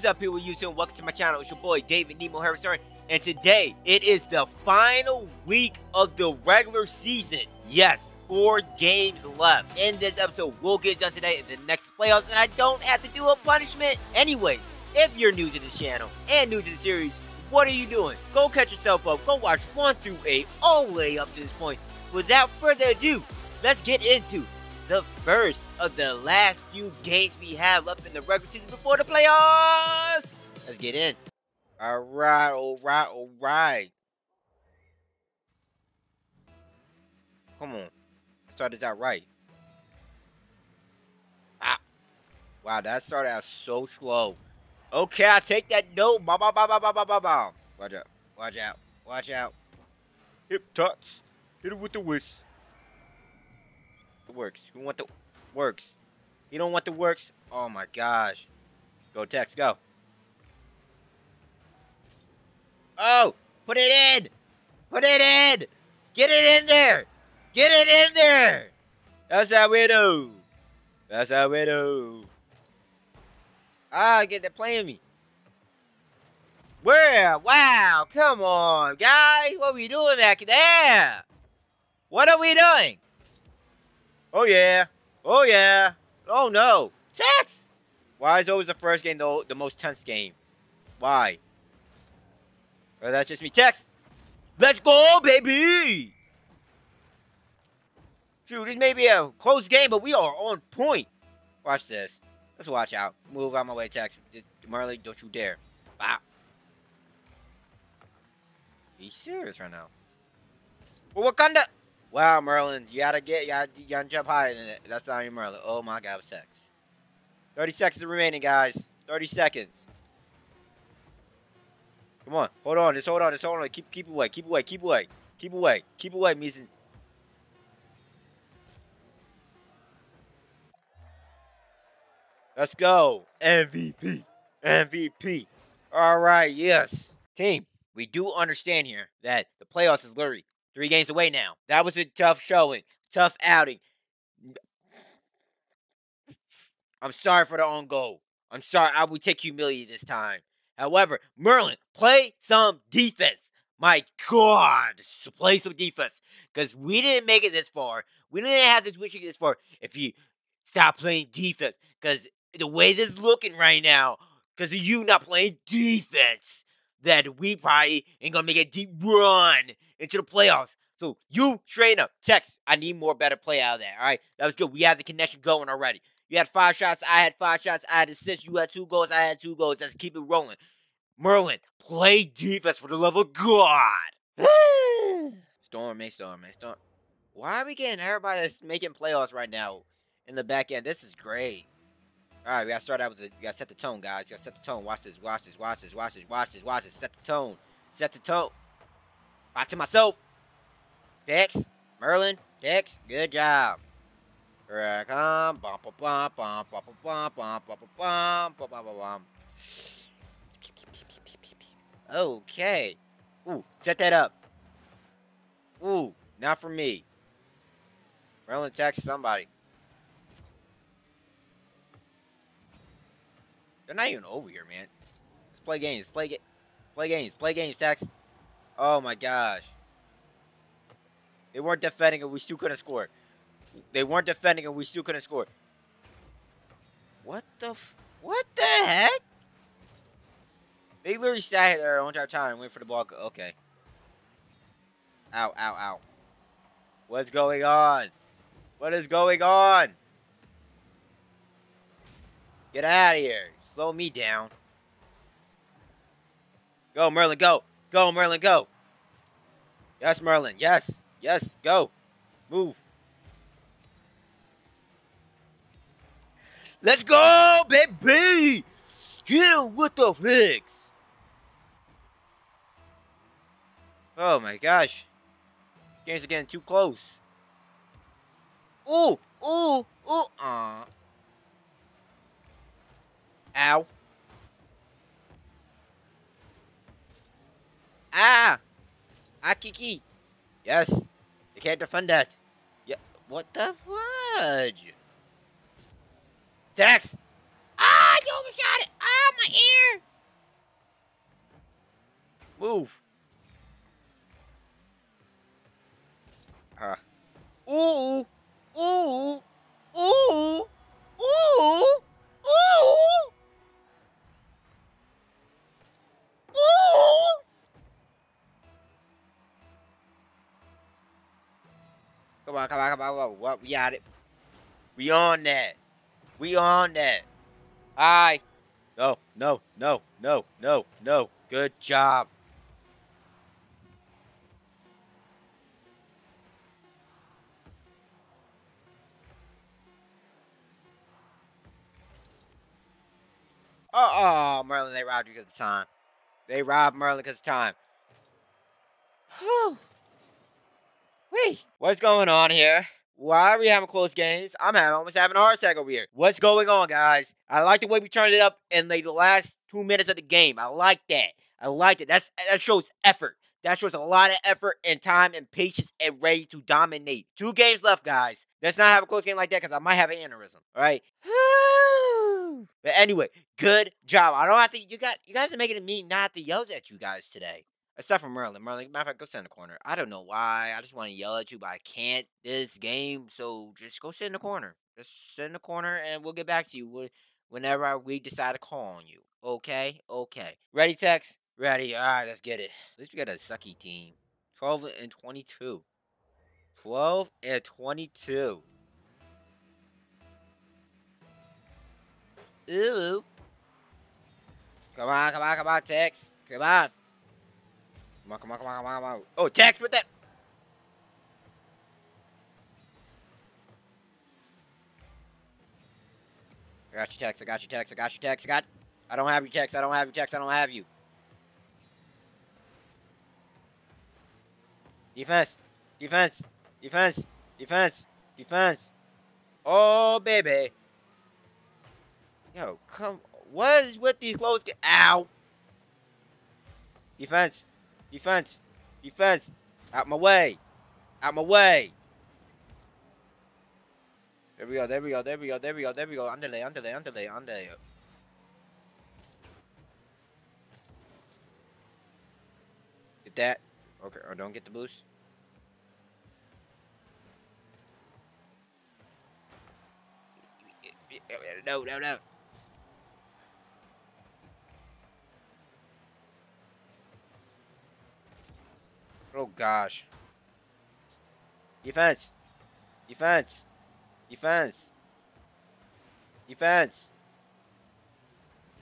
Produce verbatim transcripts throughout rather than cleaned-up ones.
is up, people? YouTube, welcome to my channel. It's your boy David Nemo Harris, and today it is the final week of the regular season. Yes, four games left. In this episode, we'll get done today in the next playoffs, and I don't have to do a punishment. Anyways, if you're new to this channel and new to the series, what are you doing? Go catch yourself up. Go watch one through eight all the way up to this point. Without further ado, let's get into the first of the last few games we have left in the regular season before the playoffs. Let's get in. All right, all right, all right. Come on. Let's start this out right. Ah. Wow, that started out so slow. Okay, I take that note. Bow, bow, bow, bow, bow, bow, bow. Watch out. Watch out. Watch out. Hip tots. Hit it with the whisk. Works. You want the works. You don't want the works. Oh my gosh. Go Tex, go. Oh, put it in. Put it in. Get it in there. Get it in there. That's how we do. That's how we do. Ah, get that playing me. Where? Wow. Come on, guys. What are we doing back there? What are we doing? Oh, yeah. Oh, yeah. Oh, no. Tex! Why is always the first game the, the most tense game? Why? Well, that's just me. Tex! Let's go, baby! Shoot, this may be a close game, but we are on point. Watch this. Let's watch out. Move out of my way, Tex. Just, Marley, don't you dare. Wow. Are you serious right now? Well, what kind of... Wow, Merlin, you gotta get, you gotta, you gotta jump higher than that. That's not your Merlin. Oh my God, Tex. thirty seconds remaining, guys. thirty seconds. Come on, hold on, just hold on, just hold on. Keep, keep away, keep away, keep away, keep away, keep away, Meeson. Let's go, M V P, M V P. All right, yes, team. We do understand here that the playoffs is literally three games away now. That was a tough showing. Tough outing. I'm sorry for the own goal. I'm sorry. I will take humility this time. However, Merlin, play some defense. My God, play some defense. Because we didn't make it this far. We didn't have this wishing this far if you stop playing defense. Because the way this is looking right now, because of you not playing defense, that we probably ain't gonna make a deep run into the playoffs. So you straighten up. Tex, I need more better play out of that. All right. That was good. We had the connection going already. You had five shots. I had five shots. I had assists. You had two goals. I had two goals. Let's keep it rolling. Merlin, play defense for the love of God. Storm, man, storm, man, storm. Why are we getting everybody that's making playoffs right now in the back end? This is great. All right, we gotta start out with the, we gotta set the tone, guys. We gotta set the tone. Watch this, watch this, watch this, watch this, watch this, watch this. Set the tone. Set the tone. Back to myself. Tex, Merlin, Tex, good job. Here I come. Bum, bum, bum, bum, bum, bum, bum, bum, bum, bum, bum, bum. Okay. Ooh, set that up. Ooh, not for me. Merlin, Tex, somebody. They're not even over here, man. Let's play games. Play ga play games. Play games, Tex. Oh, my gosh. They weren't defending and we still couldn't score. They weren't defending and we still couldn't score. What the f What the heck? They literally sat here their own entire time and waited for the ball. Okay. Ow, ow, ow. What's going on? What is going on? Get out of here. Slow me down. Go, Merlin, go. Go, Merlin, go. Yes, Merlin. Yes. Yes, go. Move. Let's go, baby. Get him with the flicks. Oh, my gosh. Games are getting too close. Ooh, ooh, ooh. Uh. Ow. Ah! Akiki! Yes! You can't defend that! Yeah. What the fudge? Tex! Ah! You overshot it! Oh my ear! Move. Huh. Ooh! Ooh! Ooh! Ooh! Ooh! Ooh! Come on, come on, come on, come on. What? We got it. We on that. We on that. Aye. No, no, no, no, no, no. Good job. Oh, Merlin, they robbed you because it's time. They robbed Merlin because it's time. Whew. Wait, what's going on here? Why are we having close games? I'm having, almost having a heart attack over here. What's going on, guys? I like the way we turned it up in the last two minutes of the game. I like that. I like it. That's, that shows effort. That shows a lot of effort and time and patience and ready to dominate. Two games left, guys. Let's not have a close game like that because I might have an aneurysm. All right. But anyway, good job. I don't have to. You got you guys are making me not to yell at you guys today, except for Merlin. Merlin, matter of fact, go sit in the corner. I don't know why. I just want to yell at you, but I can't this game. So just go sit in the corner. Just sit in the corner, and we'll get back to you whenever we decide to call on you. Okay, okay. Ready, Tex? Ready. All right, let's get it. At least we got a sucky team. twelve and twenty-two. twelve and twenty-two. Ooh. Come on, come on, come on, Tex. Come on. Come on, come on, come on, come on, come on. Oh, Tex with that. I got you, Tex. I got you, Tex. I got you, Tex. I got. I don't have you, Tex. I don't have you, Tex. I don't have you. Defense. Defense. Defense. Defense. Defense. Oh, baby. Yo, come, what is with these clothes? Ow! Defense, defense, defense, out my way, out my way. There we go, there we go, there we go, there we go, there we go. I'm delay, I'm delay, I'm delay, I'm delay. Get that. Okay, or don't get the boost. No, no, no. Oh gosh. Defense. Defense. Defense. Defense.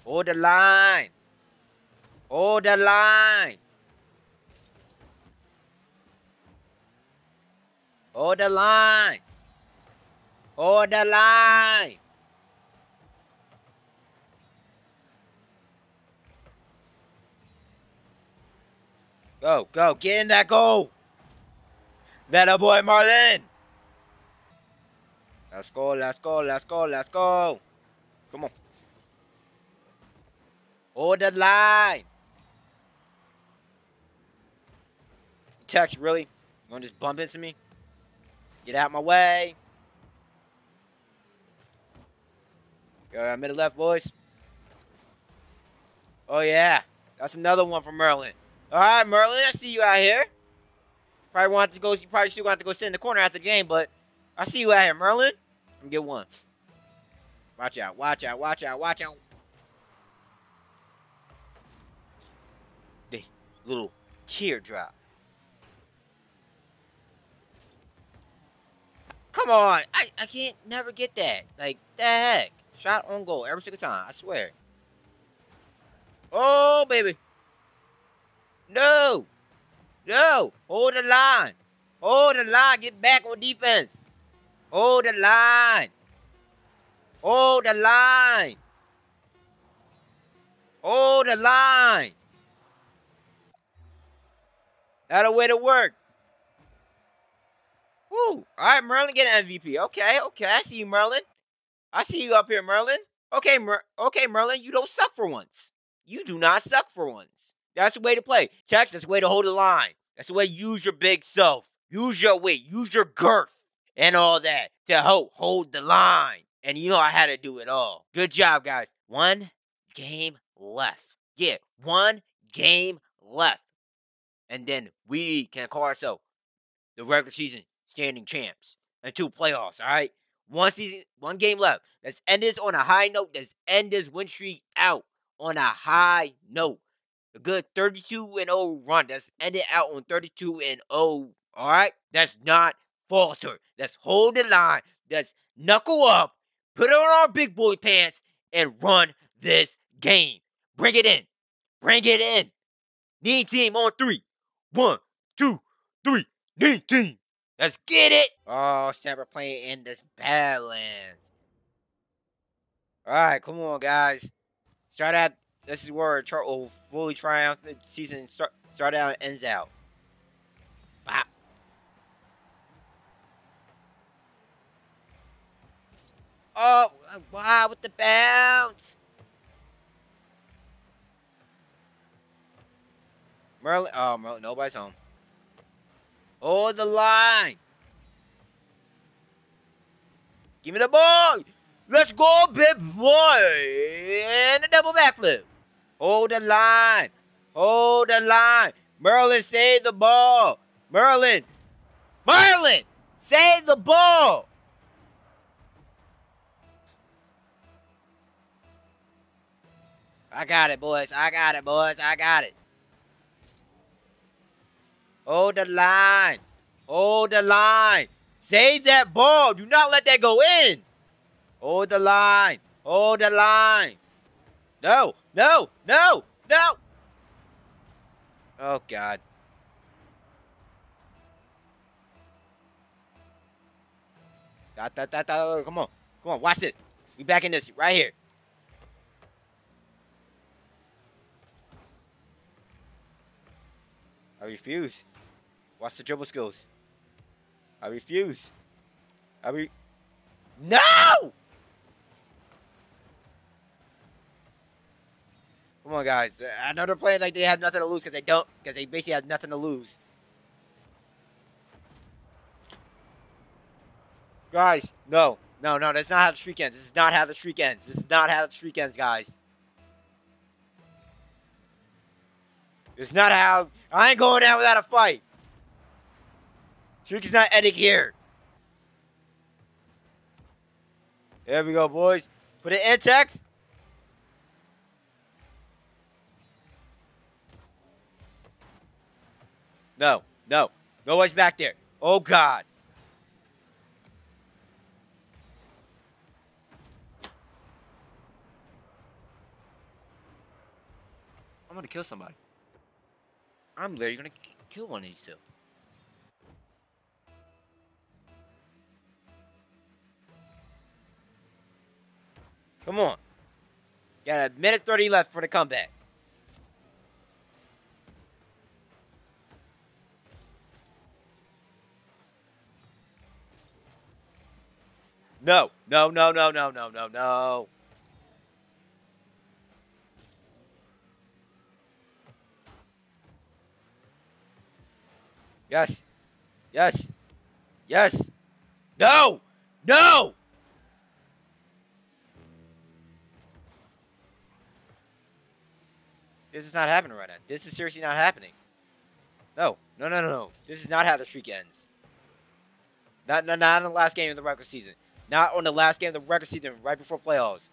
Hold the line. Hold the line. Hold the line. Hold the line. Go, go, get in that goal. That a boy, Merlin. Let's go, let's go, let's go, let's go. Come on. Hold the line. Tex, really? You want to just bump into me? Get out my way. Go middle left, boys. Oh, yeah. That's another one for Merlin. All right, Merlin, I see you out here. Probably want to go. You probably still want to go sit in the corner after the game, but I see you out here, Merlin. Let me get one. Watch out! Watch out! Watch out! Watch out! The little teardrop. Come on! I I can't never get that. Like the heck! Shot on goal every single time. I swear. Oh baby. No! No! Hold the line! Hold the line! Get back on defense! Hold the line! Hold the line! Hold the line! That's a way to work! Woo! Alright, Merlin, get an M V P. Okay, okay, I see you, Merlin. I see you up here, Merlin. Okay, Mer okay, Merlin, you don't suck for once. You do not suck for once. That's the way to play. Tex, that's the way to hold the line. That's the way to use your big self. Use your weight. Use your girth and all that to help hold the line. And you know I had to do it all. Good job, guys. One game left. Yeah, one game left. And then we can call ourselves the regular season standing champs and two playoffs, all right? One season, one game left. Let's end this on a high note. Let's end this win streak out on a high note. A good thirty-two and oh run. Let's end it out on thirty-two and oh, all right? Let's not falter. Let's hold the line. Let's knuckle up, put on our big boy pants, and run this game. Bring it in. Bring it in. Knee team on three. One, two, three. Knee team. Let's get it. Oh, snap, we're playing in this Badlands. All right, come on, guys. Start out. This is where a will fully triumph the season start, start out and ends out. Wow. Oh, wow, with the bounce. Merlin, oh, Merlin, nobody's home. Oh, the line. Give me the ball. Let's go, big boy. And a double backflip. Hold the line. Hold the line. Merlin, save the ball. Merlin. Merlin, save the ball. I got it, boys. I got it, boys. I got it. Hold the line. Hold the line. Save that ball. Do not let that go in. Hold the line. Hold the line. No. No. No. No. Oh, God. Da, da, da, da. Come on. Come on. Watch this. We back in this right here. I refuse. Watch the dribble skills. I refuse. I re- No! Come on, guys. I know they're playing like they have nothing to lose because they don't. Because they basically have nothing to lose. Guys, no. No, no. That's not how the streak ends. This is not how the streak ends. This is not how the streak ends, guys. It's not how. I ain't going down without a fight. Streak is not ending here. There we go, boys. Put it in, Tex. No, no. No one's back there. Oh, God. I'm going to kill somebody. I'm literally gonna kill one of these two. Come on. Got a minute thirty left for the comeback. No, no, no, no, no, no, no, no. Yes. Yes. Yes. No. No. This is not happening right now. This is seriously not happening. No. No, no, no, no. This is not how the streak ends. Not, not, not on the last game of the regular season. Not on the last game of the regular season, right before playoffs.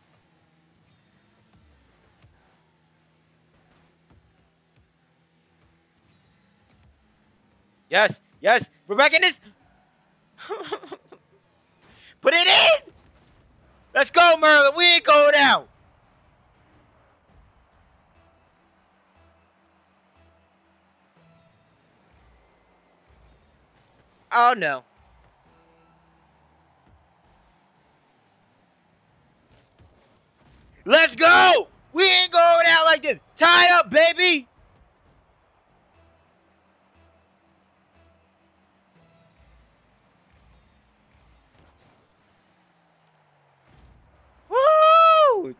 Yes, yes, we're back in this. Put it in. Let's go, Merlin. We ain't going out. Oh, no. Let's go. We ain't going out like this. Tied up, baby.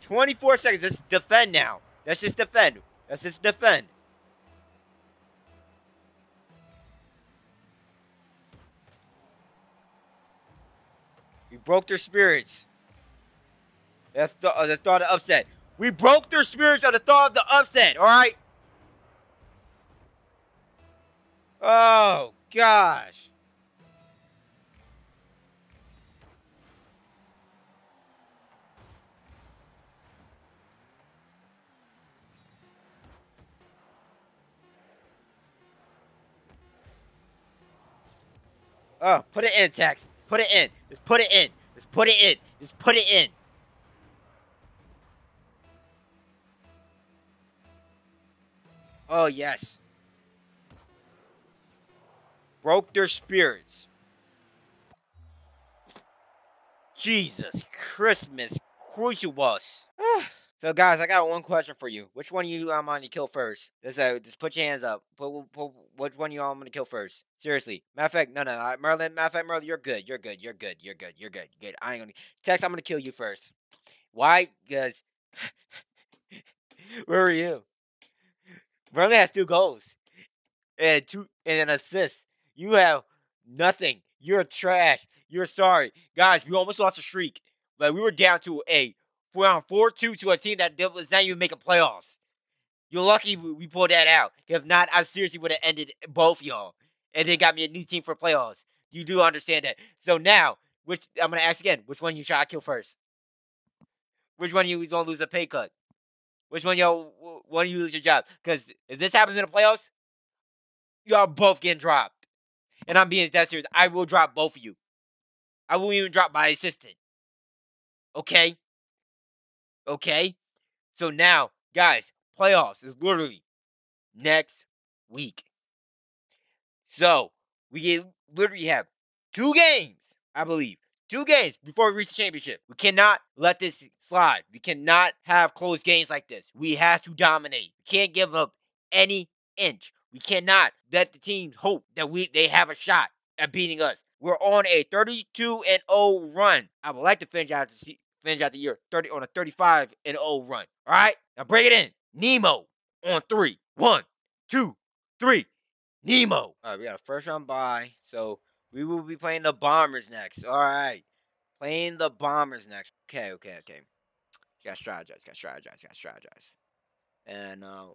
twenty-four seconds. Let's defend now. Let's just defend. Let's just defend. We broke their spirits. That's the, uh, that's the upset. We broke their spirits at the thought of the upset, all right? Oh, gosh. Oh, put it in, Tex. Put it in. Just put it in. Just put it in. Just put it in. Oh, yes. Broke their spirits. Jesus Christmas Crucibles. So, guys, I got one question for you. Which one of you I'm going to kill first? Just, uh, just put your hands up. Put, put, which one of you I'm going to kill first? Seriously. Matter of fact, no, no, no. Merlin, matter of fact, Merlin, you're good. You're good. You're good. You're good. You're good. You're good. I ain't going to. Tex, I'm going to kill you first. Why? Because. Where were you? Merlin has two goals and two and an assist. You have nothing. You're trash. You're sorry. Guys, we almost lost a streak. Like, we were down to a four on four two to a team that was not even making playoffs. You're lucky we pulled that out. If not, I seriously would have ended both y'all. And then got me a new team for playoffs. You do understand that. So now, which I'm going to ask again, which one of you should I kill first? Which one of you is going to lose a pay cut? Which one y'all one of you lose your job? Because if this happens in the playoffs, y'all both getting dropped. And I'm being dead serious. I will drop both of you. I won't even drop my assistant. Okay? Okay? So now, guys, playoffs is literally next week. So, we literally have two games, I believe. Two games before we reach the championship. We cannot let this slide. We cannot have close games like this. We have to dominate. We can't give up any inch. We cannot let the teams hope that we they have a shot at beating us. We're on a thirty-two and oh run. I would like to finish out the finish out the year thirty on a thirty-five and oh run. All right, now bring it in. Nemo on three. One, two, three. Nemo. All right, we got a first round bye. So. We will be playing the Bombers next. All right. Playing the Bombers next. Okay, okay, okay. You gotta strategize, gotta strategize, gotta strategize. And, uh,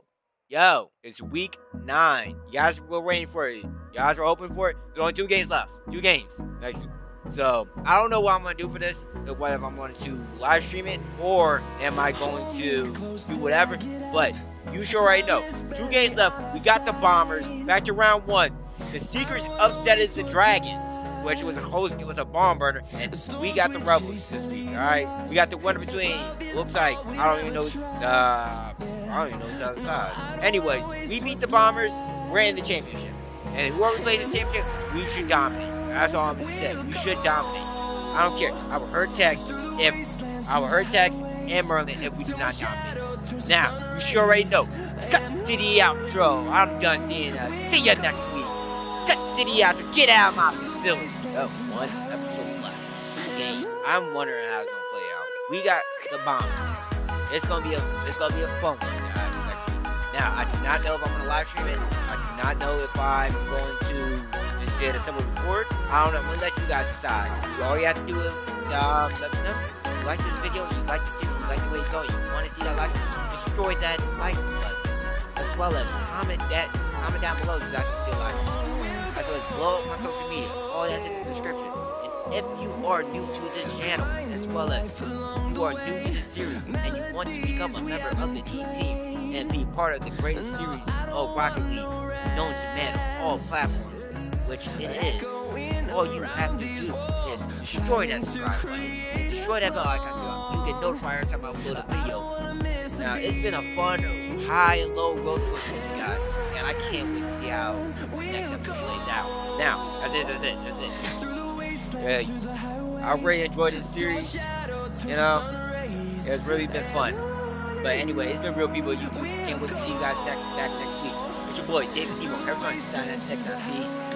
yo, it's week nine. You guys were waiting for it. You guys were hoping for it. There's only two games left. Two games next week. So, I don't know what I'm going to do for this. Whether I'm going to live stream it or am I going to do whatever. But you sure already know. Two games left. We got the Bombers. Back to round one. The Seekers upset is the Dragons, which was a close, it was a bomb burner, and we got the Rebels this week. All right, we got the winner between. Looks like I don't even know. Uh, I don't even know the other side. Anyways, we beat the Bombers. We're in the championship, and whoever plays the championship, we should dominate. That's all I'm gonna say. We should dominate. I don't care. I will hurt Tex if I will hurt Tex and Merlin if we do not dominate. Now you should already know. Cut to the outro. I'm done seeing us. See ya next week. Cut City out. Get out of my facility. Oh, one episode left. Two games. I'm wondering how it's gonna play out. We got the Bombers. It's gonna be a it's gonna be a fun one, guys, next week. Now I do not know if I'm gonna live stream it. I do not know if I'm going to just say that someone record. I don't know. I'm gonna let you guys decide. All you have to do is um, let me know. If you like this video, you like the series, you like the way it's going, you wanna see that live stream, destroy that like button. As well as comment that comment down below you guys can see a live stream. As well as blow up my social media, all that's in the description. And if you are new to this channel, as well as you are new to this series, and you want to become a member of the Team Team and be part of the greatest series of Rocket League known to man on all platforms, which it is, all you have to do is destroy that subscribe button and destroy that bell icon so well. You get notified every time I upload a video. Now, it's been a fun high and low road with you guys, and I can't wait to see how next episode plays out. Now, that's it, that's it, that's it. Yeah, I really enjoyed this series, you know, it's really been fun. But anyway, it's been Real People YouTube. Can't wait to see you guys next back next week. It's your boy David Nemo Harris. Signing us next time. Peace.